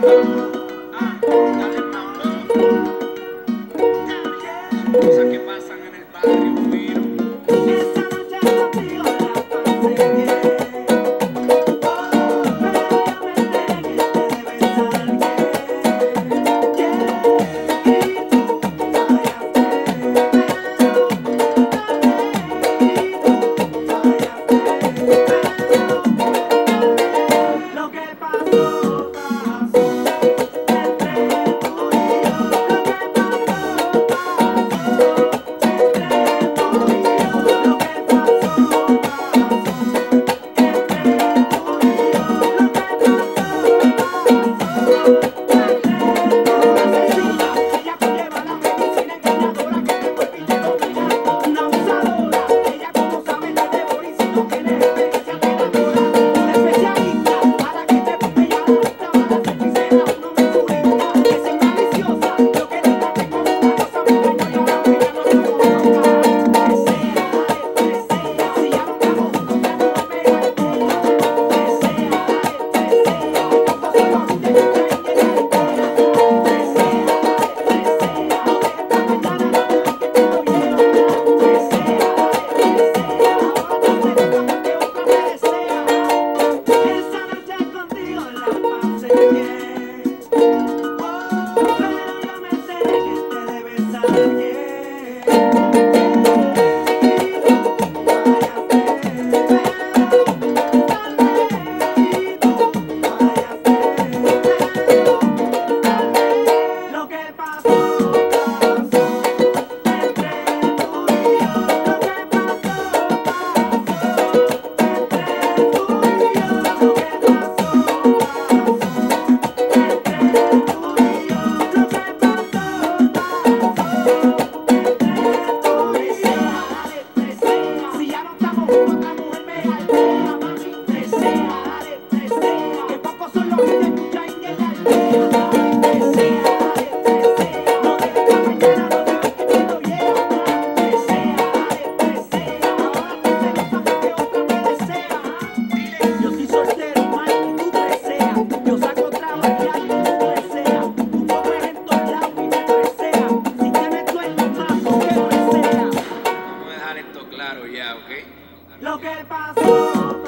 Cosas que pasan en el barrio fino. Esta noche contigo la pasé bien. Claro, ya, ok. Lo que pasó.